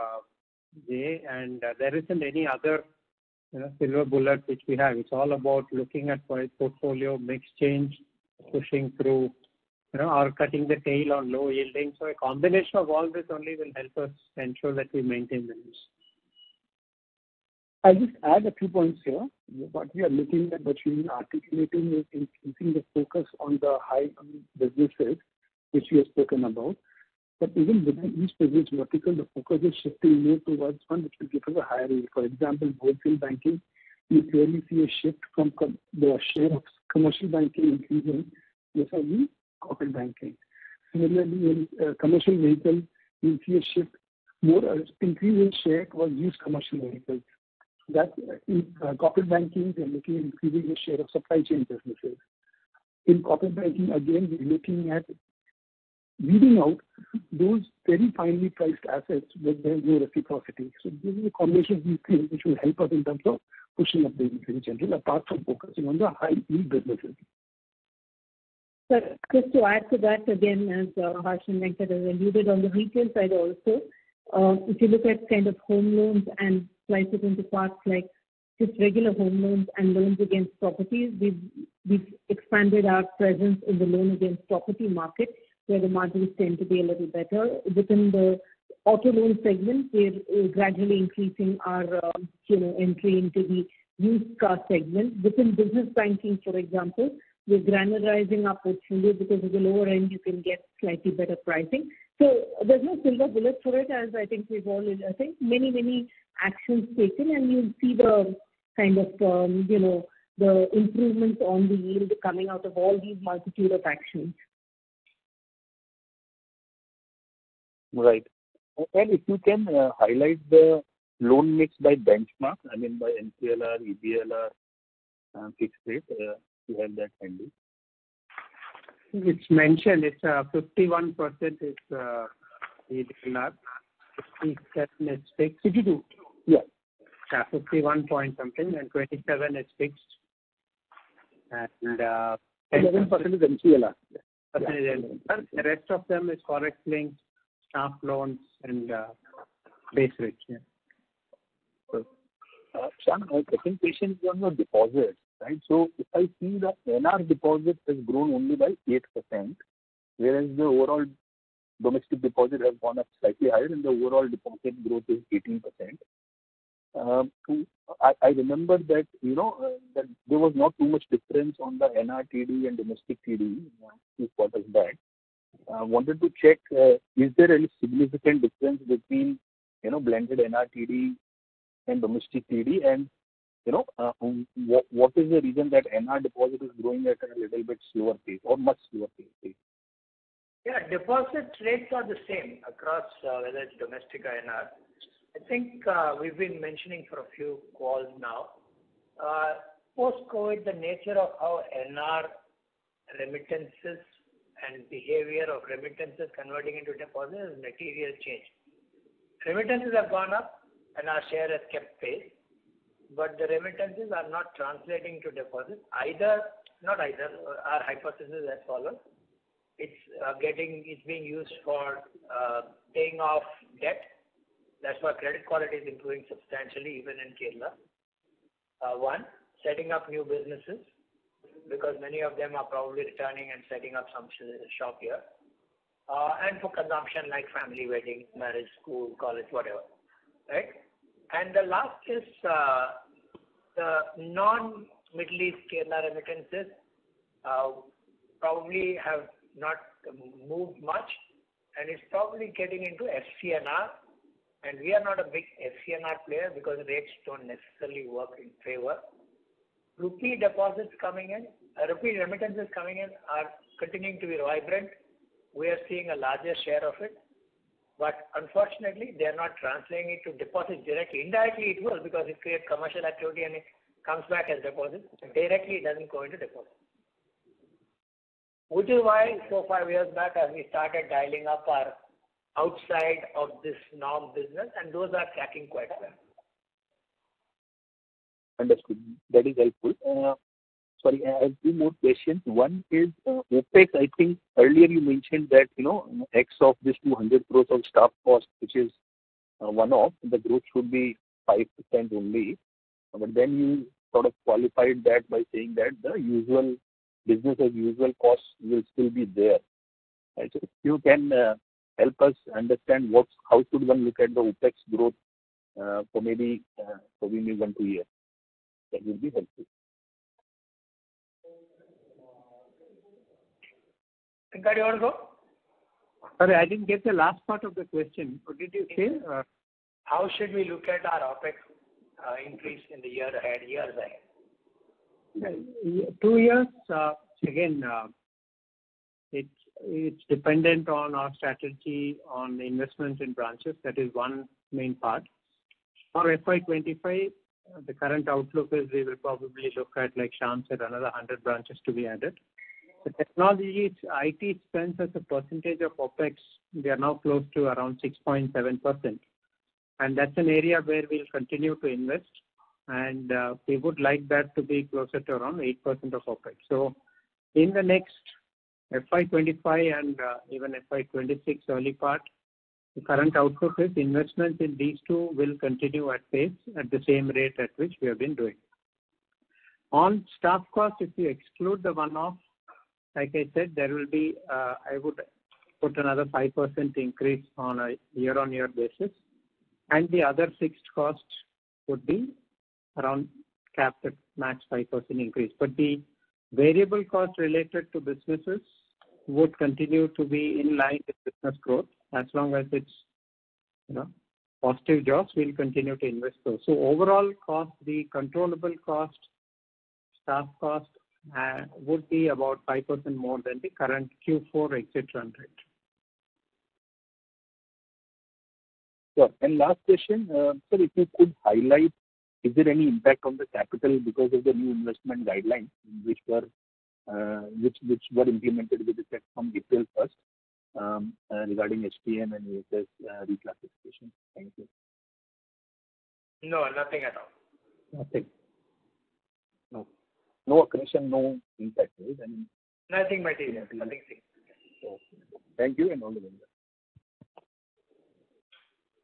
Jay, and there isn't any other silver bullet which we have. It's all about looking at portfolio mix change, pushing through, or cutting the tail on low yielding. So a combination of all this only will help us ensure that we maintain the news. I'll just add a few points here. What we are looking at, what we've been articulating, is increasing the focus on the high businesses, which we have spoken about. But even within each business vertical, the focus is shifting more towards one which will give us a higher yield. For example, wholesale banking, you clearly see a shift from the share of commercial banking increasing vis-a-vis corporate banking. Similarly, in commercial vehicles, you see a shift more increase in share towards used commercial vehicles. That in corporate banking, they're looking at increasing the share of supply chain businesses. In corporate banking, again, we're looking at weeding out those very finely priced assets where there's no reciprocity. So this is a combination of these things which will help us in terms of pushing up the industry in general, apart from focusing on the high-yield businesses. So just to add to that, again, as Harsh and Venkat has alluded on the retail side also, if you look at kind of home loans and slice it into parts like just regular home loans and loans against properties, we've expanded our presence in the loan against property market, where the margins tend to be a little better. Within the auto loan segment, we're gradually increasing our entry into the used car segment. Within business banking, for example, we're granularizing our portfolio because at the lower end you can get slightly better pricing. So there's no silver bullet for it, as I think we've all, many actions taken, and you'll see the kind of, the improvements on the yield coming out of all these multitude of actions. Right. And if you can highlight the loan mix by benchmark, I mean by MCLR, EBLR, fixed rate, you have that handy. It's mentioned, it's 51% is EBLR, 57 is fixed. 52. Yeah. 51 point something, and 27 is fixed. And 11% is MCLR. The rest of them is forex linked, staff loans, and base rate. Yeah. So, Shyam, my second question is on your deposits, right? So, if I see the NR deposit has grown only by 8%, whereas the overall domestic deposit has gone up slightly higher, and the overall deposit growth is 18%. I remember that, that there was not too much difference on the NR TD and domestic TD few quarters back. I wanted to check, is there any significant difference between, blended NRTD and domestic TD, and, what is the reason that NR deposit is growing at a little bit slower pace or much slower pace? Yeah, deposit rates are the same across whether it's domestic or NR. I think we've been mentioning for a few calls now. Post-COVID, the nature of how NR remittances and behavior of remittances converting into deposits is material change. Remittances have gone up and our share has kept pace, but the remittances are not translating to deposits either. Our hypothesis as follows: it's being used for paying off debt. That's why credit quality is improving substantially even in Kerala. One, setting up new businesses, because many of them are probably returning and setting up some shop here. And for consumption like family wedding, marriage, school, college, whatever, right? And the last is the non-Middle East Kerala remittances probably have not moved much, and it's probably getting into FCNR, and we are not a big FCNR player because rates don't necessarily work in favor. Rupee deposits coming in, rupee remittances coming in are continuing to be vibrant. We are seeing a larger share of it, but unfortunately, they are not translating it to deposits directly. Indirectly, it will, because it creates commercial activity and it comes back as deposits. Directly, it doesn't go into deposits. Which is why, so 5 years back, as we started dialing up our outside of this norm business, and those are tracking quite well. Understood. That is helpful. Sorry, I have two more questions. One is OPEX. I think earlier you mentioned that, X of this 200 crores of staff cost, which is one-off, the growth should be 5% only. But then you sort of qualified that by saying that the usual business as usual costs will still be there. Right? So if you can help us understand how should one look at the OPEX growth for maybe probably 1-2 years. That would be helpful. Shankar, you want to go? Sorry, I didn't get the last part of the question. What did you say? How should we look at our OPEX increase in the year ahead, years ahead? 2 years, again, it's dependent on our strategy on investments in branches. That is one main part. For FY25, the current outlook is we will probably look at, like Shyam said, another 100 branches to be added. The technology, IT spends as a percentage of OPEX, we are now close to around 6.7%. And that's an area where we'll continue to invest. And we would like that to be closer to around 8% of OPEX. So in the next FY25 and even FY26 early part, the current outlook is investments in these two will continue at pace at the same rate at which we have been doing. On staff costs, if you exclude the one-off, like I said, there will be, I would put another 5% increase on a year-on-year basis. And the other fixed cost would be around capped at max 5% increase. But the variable cost related to businesses would continue to be in line with business growth. As long as it's, you know, positive jobs, we'll continue to invest those. So overall cost, the controllable cost, staff cost, would be about 5% more than the current Q4 exit run rate. Sure. And last question, sir, if you could highlight, is there any impact on the capital because of the new investment guidelines which were implemented with effect from April 1st regarding HTM and ESS reclassification? Thank you. No, nothing at all. Nothing. No accretion, no impact. Right? I mean, nothing material. Nothing. So, thank you and all the best.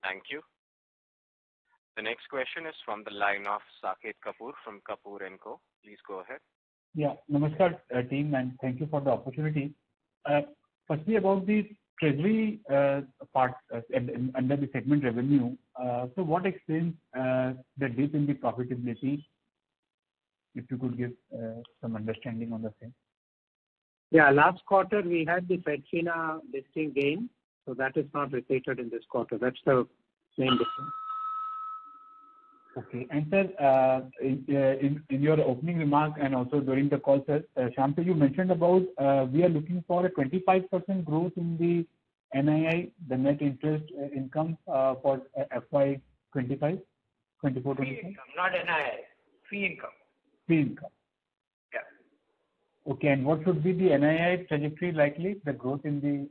Thank you. The next question is from the line of Saket Kapoor from Kapoor and Co. Please go ahead. Yeah, namaskar team, and thank you for the opportunity. Firstly, about the treasury part under the segment revenue. So, what explains the dip in the profitability? If you could give some understanding on the same. Yeah, last quarter we had the Fedfina listing gain, so that is not repeated in this quarter. That's the main difference. Okay, and sir, in your opening remark and also during the call, sir, Shyam, you mentioned about we are looking for a 25% growth in the NII, the net interest income for FY 25, 24, 25. Not NII, fee income. Income. Yeah. Okay, and what should be the NII trajectory likely, the growth in the...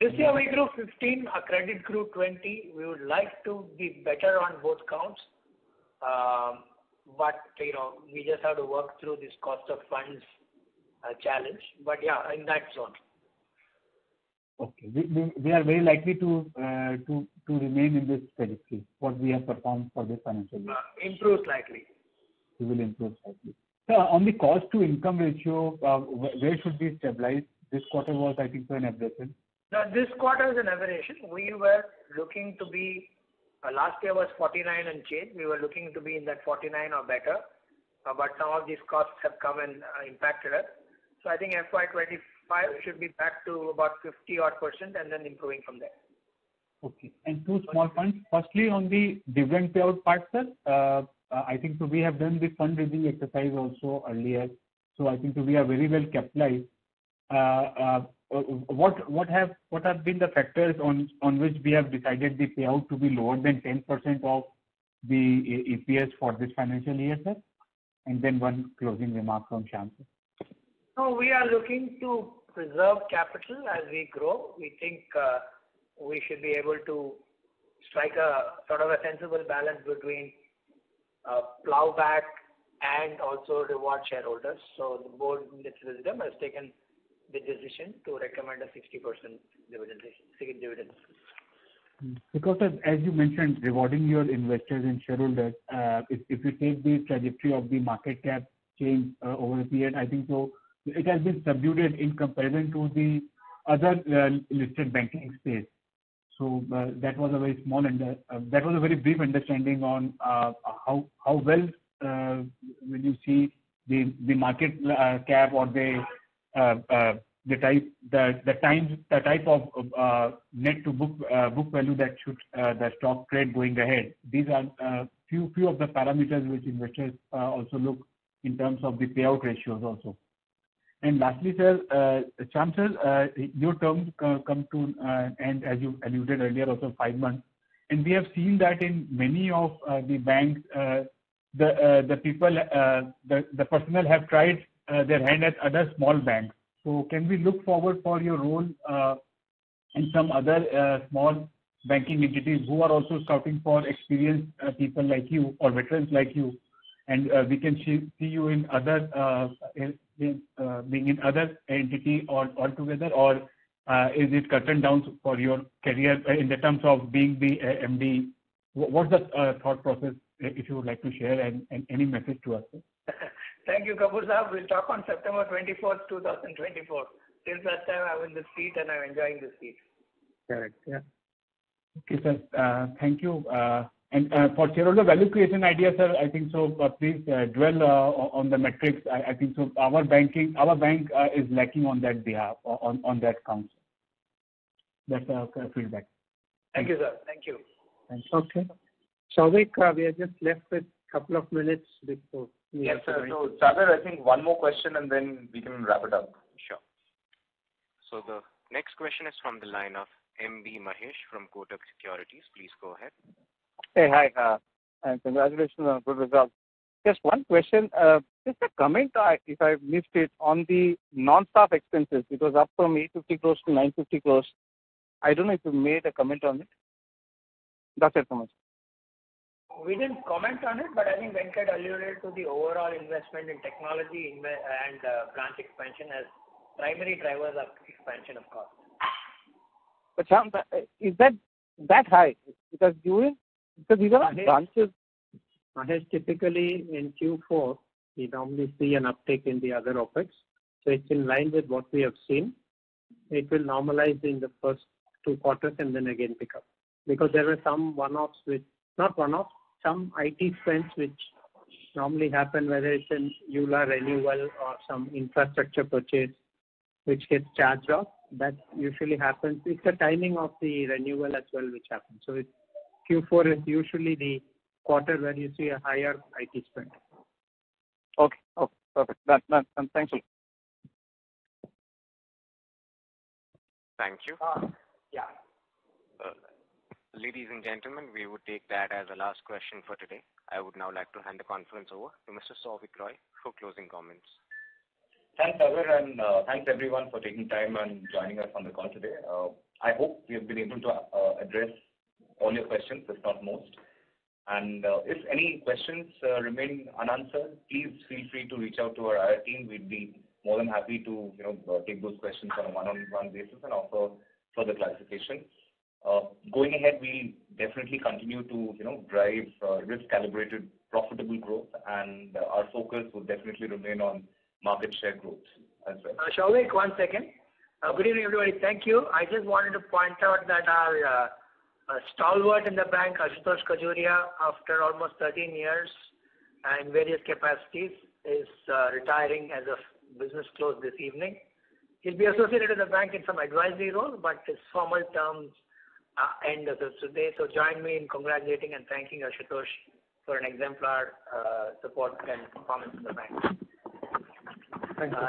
This year we grew 15, our credit grew 20. We would like to be better on both counts. But, you know, we just have to work through this cost of funds challenge. But yeah, in that zone. Okay, we are very likely to remain in this trajectory, what we have performed for this financial year. Improve slightly. We will improve slightly. So on the cost-to-income ratio, where should we stabilize? This quarter was, I think, an aberration. Now, this quarter is an aberration. We were looking to be, last year was 49 and change. We were looking to be in that 49 or better. But some of these costs have come and impacted us. So I think FY25 should be back to about 50% and then improving from there. Okay. And two small points. Firstly, on the dividend payout part, sir, I think so we have done the fundraising exercise also earlier. So I think so we are very well capitalized. What have been the factors on which we have decided the payout to be lower than 10% of the EPS for this financial year, sir? And then one closing remark from Shyam. No, we are looking to preserve capital as we grow. We think we should be able to strike a sort of a sensible balance between plow back and also reward shareholders. So the board in its wisdom has taken the decision to recommend a 60% dividend. Because as you mentioned, rewarding your investors and shareholders, if you take the trajectory of the market cap change over a period, I think so it has been subdued in comparison to the other listed banking space. So that was a very small and that was a very brief understanding on how well when you see the market cap or the type of net to book value that should the stock trade going ahead. These are few of the parameters which investors also look in terms of the payout ratios also. And lastly, sir, Shyam sir, your terms come to end, as you alluded earlier, also 5 months. And we have seen that in many of the banks, the people, the personnel have tried their hand at other small banks. So can we look forward for your role and some other small banking entities who are also scouting for experienced people like you or veterans like you? And we can see you in other being in other entity or altogether, or is it curtailed down for your career in the terms of being the MD? What's the thought process, if you would like to share, and any message to us? Thank you, Kapoor sir. We'll talk on September 24th, 2024. Till that time, I'm in the seat and I'm enjoying the seat. Correct. Yeah. Okay, sir. Thank you. And for shareholder value creation idea, sir, I think so. Please dwell on the metrics. I think so. Our bank is lacking on that behalf, on that count. That's our feedback. Thank you, sir. Thank you. Thanks. Okay. Shavik, we are just left with a couple of minutes before. Yes, sir. So, Sagar, I think one more question, and then we can wrap it up. Sure. So the next question is from the line of MB Mahesh from Kotak Securities. Please go ahead. Hey, hi, and congratulations on good results. Just one question, just a comment, if I missed it, on the non-staff expenses. It was up from 850 crores to 950 crores. I don't know if you made a comment on it. That's it from us. We didn't comment on it, but I think Venkat alluded to the overall investment in technology and branch expansion as primary drivers of expansion, of course. But Shyam, is that high? Because during these are branches. Mahesh, typically in Q4, we normally see an uptick in the other OPEX. So it's in line with what we have seen. It will normalize in the first two quarters and then again pick up. Because there were some one-offs, some IT spends which normally happen, whether it's an EULA renewal or some infrastructure purchase which gets charged off. That usually happens. It's the timing of the renewal as well which happens. So it's Q4 is usually the quarter where you see a higher IT spend. Okay. Okay. Perfect. That. Thanks a lot. Thank you. Yeah. Ladies and gentlemen, we would take that as the last question for today. I would now like to hand the conference over to Mr. Sovic Roy for closing comments. Thanks, Agar, and thanks everyone for taking time and joining us on the call today. I hope we have been able to address all your questions, if not most. And if any questions remain unanswered, please feel free to reach out to our IR team. We'd be more than happy to take those questions on a one-on-one basis and offer further clarification. Going ahead, we'll definitely continue to drive risk-calibrated, profitable growth, and our focus will definitely remain on market share growth as well. Shall we? 1 second. Good evening, everybody. Thank you. I just wanted to point out that our stalwart in the bank, Ashutosh Kajuria, after almost 13 years and various capacities, is retiring as of business close this evening. He'll be associated with the bank in some advisory role, but his formal terms end as of today. So join me in congratulating and thanking Ashutosh for an exemplar support and performance in the bank. Thank you.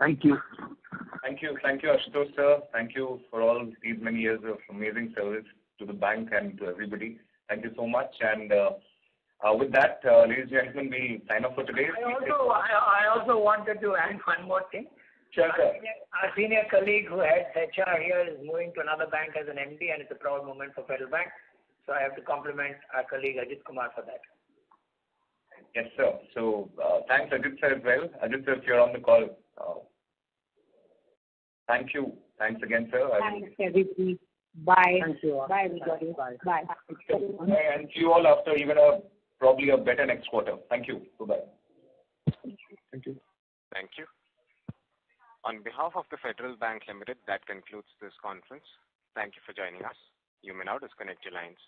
Thank you. Thank you. Thank you, Ashutosh sir. Thank you for all these many years of amazing service to the bank and to everybody. Thank you so much. And with that, ladies and gentlemen, we sign off for today. I also wanted to add one more thing. Sure, sir. Our senior colleague who heads HR here is moving to another bank as an MD, and it's a proud moment for Federal Bank. So I have to compliment our colleague Ajit Kumar for that. Yes, sir. So thanks, Ajit sir, as well. Ajit sir, if you're on the call. Thank you. Thanks again, sir. Thanks, everybody. Bye. Thank you. Bye, everybody. Bye. Bye. And see you all after even probably a better next quarter. Thank you. Goodbye. Thank you. Thank you. On behalf of the Federal Bank Limited, that concludes this conference. Thank you for joining us. You may now disconnect your lines.